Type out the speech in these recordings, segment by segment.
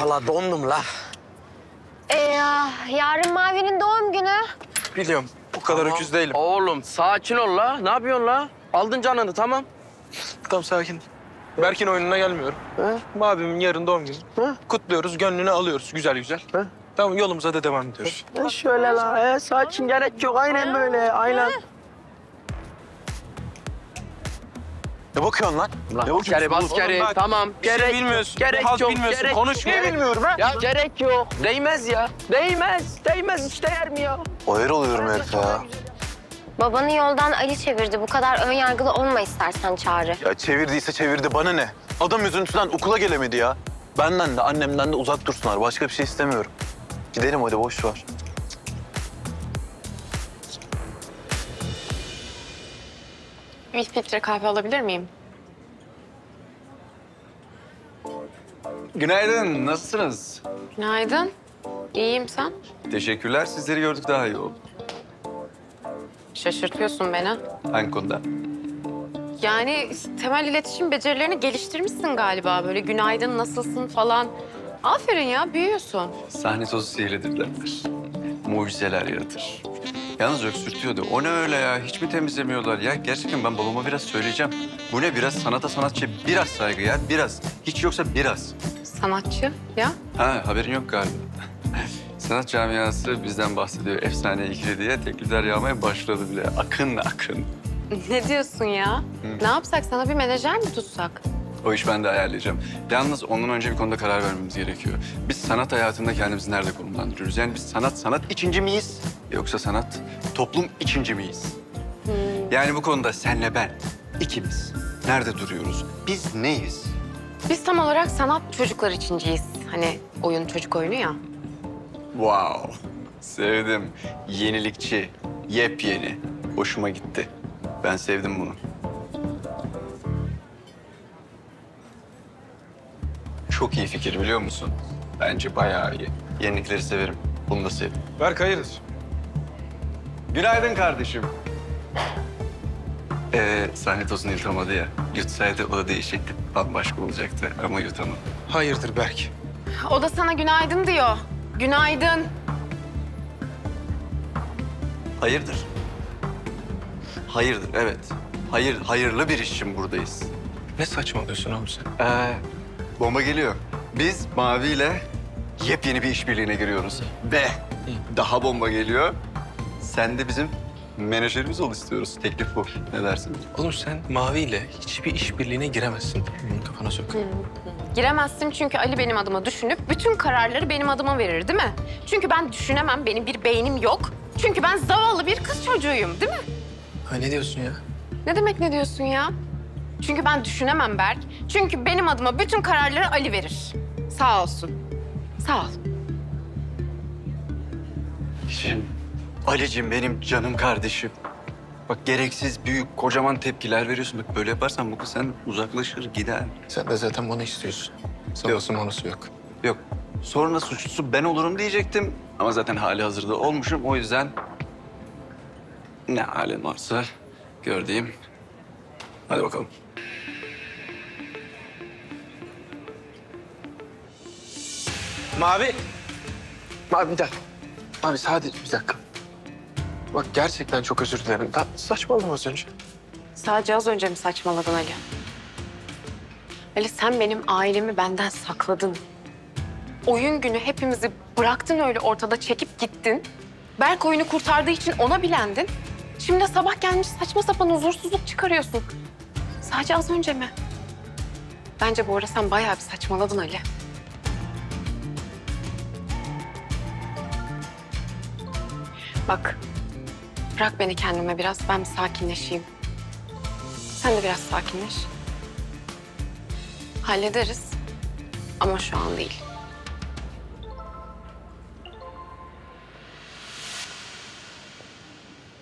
Valla dondum la. Yarın Mavi'nin doğum günü. Biliyorum. Bu kadar tamam. Öküz değilim. Oğlum sakin ol la. Ne yapıyorsun la? Aldın canını tamam. Tamam sakin. Berk'in oyununa gelmiyorum. Mavi'nin yarın doğum günü. Kutluyoruz, gönlünü alıyoruz güzel güzel. Tamam yolumuza da devam ediyoruz. Şöyle la. Sakin gerek yok. Aynen böyle. Aynen. Ne bakıyorsun lan? Ne bakıyorsun? Askeri, tamam. Gerek bilmiyorsun. Gerek yok. Bilmiyorsun. Gerek konuşmayı gerek bilmiyorum ha. Ya gerek yok. Değmez ya. Değmez. Değmez hiç değer mi ya? Ayır oluyorum hep ya. Babanı yoldan Ali çevirdi. Bu kadar ön yargılı olma istersen Çağrı. Ya çevirdiyse çevirdi. Bana ne? Adam üzüntüden okula gelemedi ya. Benden de annemden de uzak dursunlar. Başka bir şey istemiyorum. Gidelim hadi boş ver. Bir filtre kahve alabilir miyim? Günaydın, nasılsınız? Günaydın. İyiyim, sen? Teşekkürler, sizleri gördük daha iyi oldu. Şaşırtıyorsun beni. Hangi konuda? Yani temel iletişim becerilerini geliştirmişsin galiba. Böyle günaydın, nasılsın falan. Aferin ya, büyüyorsun. Sahne tozu sihirlidir derler. Mucizeler yaratır. Yalnız öksürtüyordu. O ne öyle ya? Hiç mi temizlemiyorlar? Ya gerçekten ben babama biraz söyleyeceğim. Bu ne biraz sanata sanatçıya biraz saygı ya. Biraz. Hiç yoksa biraz. Sanatçı ya? Ha haberin yok galiba. Sanat camiası bizden bahsediyor. Efsane ikili diye teklifler yağmaya başladı bile. Akın akın. Ne diyorsun ya? Hı. Ne yapsak? Sana bir menajer mi tutsak? O iş ben de ayarlayacağım. Yalnız ondan önce bir konuda karar vermemiz gerekiyor. Biz sanat hayatında kendimizi nerede konumlandırıyoruz? Yani biz sanat içinci miyiz? Yoksa sanat toplum içinci miyiz? Hmm. Yani bu konuda senle ben, ikimiz nerede duruyoruz? Biz neyiz? Biz tam olarak sanat çocuklar içinciyiz. Hani oyun çocuk oyunu ya. Wow, sevdim. Yenilikçi, yepyeni. Hoşuma gitti. Ben sevdim bunu. Çok iyi fikir biliyor musun? Bence bayağı iyi. Yenilikleri severim. Bunu da sevdim. Berk hayırdır? Günaydın kardeşim. Sahne tozunu yutamadı ya. Yutsaydı o da değişikti. Bambaşka olacaktı ama yutamadı. Hayırdır Berk? O da sana günaydın diyor. Günaydın. Hayırdır? Hayırdır evet. Hayırlı bir iş için buradayız. Ne saçmalıyorsun oğlum sen? Bomba geliyor. Biz Mavi ile yepyeni bir işbirliğine giriyoruz. Ve daha bomba geliyor. Sen de bizim menajerimiz ol istiyoruz. Teklif bu. Ne dersin? Oğlum sen Mavi ile hiçbir işbirliğine giremezsin. Bunu kafana sok. Giremezsin çünkü Ali benim adıma düşünüp bütün kararları benim adıma verir değil mi? Çünkü ben düşünemem. Benim bir beynim yok. Çünkü ben zavallı bir kız çocuğuyum değil mi? Ha, ne diyorsun ya? Ne demek ne diyorsun ya? Çünkü ben düşünemem Berk. Çünkü benim adıma bütün kararları Ali verir. Sağ olsun. Sağ ol. Ali'cim benim canım kardeşim. Bak gereksiz büyük kocaman tepkiler veriyorsun. Bak böyle yaparsan bu kız sen uzaklaşır gider. Sen de zaten bunu istiyorsun. Sonrası monosu yok. Yok. Sonra suçlusu ben olurum diyecektim. Ama zaten hali hazırda olmuşum. O yüzden ne halim varsa gördüğüm. Hadi bakalım. Mavi. Mavi bir dakika. Mavi sadece bir dakika. Bak gerçekten çok özür dilerim. Daha saçmaladım az önce. Sadece az önce mi saçmaladın Ali? Ali sen benim ailemi benden sakladın. Oyun günü hepimizi bıraktın öyle ortada çekip gittin. Berk oyunu kurtardığı için ona bilendin. Şimdi sabah gelmiş saçma sapan huzursuzluk çıkarıyorsun. Sadece az önce mi? Bence bu ara sen bayağı bir saçmaladın Ali. Bak, bırak beni kendime biraz, ben bir sakinleşeyim. Sen de biraz sakinleş. Hallederiz ama şu an değil.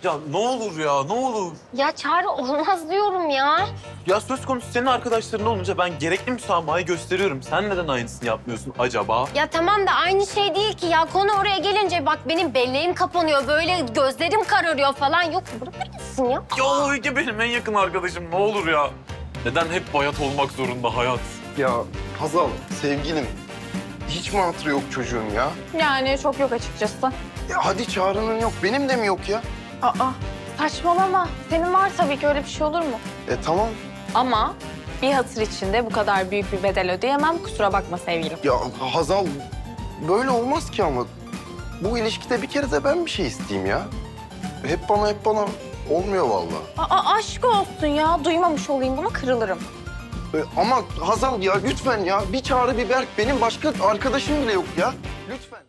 Ya ne olur ya, ne olur? Ya Çağrı olmaz diyorum ya. Ya söz konusu senin arkadaşların olunca ben gerekli müsamahayı gösteriyorum. Sen neden aynısını yapmıyorsun acaba? Ya tamam da aynı şey değil ki ya. Konu oraya gelince bak benim belleğim kapanıyor, böyle gözlerim kararıyor falan. Yok bırakır mısın ya? Ya o Ege benim en yakın arkadaşım ne olur ya. Neden hep bayat olmak zorunda hayat? Ya Hazal sevgilim, Hiç mi hatırı yok çocuğun ya? Yani çok yok açıkçası. Ya hadi Çağrı'nın yok, benim de mi yok ya? Aa, saçmalama. Senin var tabii ki, öyle bir şey olur mu? Tamam. Ama bir hatır içinde bu kadar büyük bir bedel ödeyemem, kusura bakma sevgilim. Ya Hazal, böyle olmaz ki ama. Bu ilişkide bir kere de ben bir şey isteyeyim ya. Hep bana olmuyor vallahi. Aa, aşk olsun ya, duymamış olayım bunu, kırılırım. Ama Hazal ya, lütfen ya. Bir Çağrı, bir Berk, benim başka arkadaşım bile yok ya. Lütfen.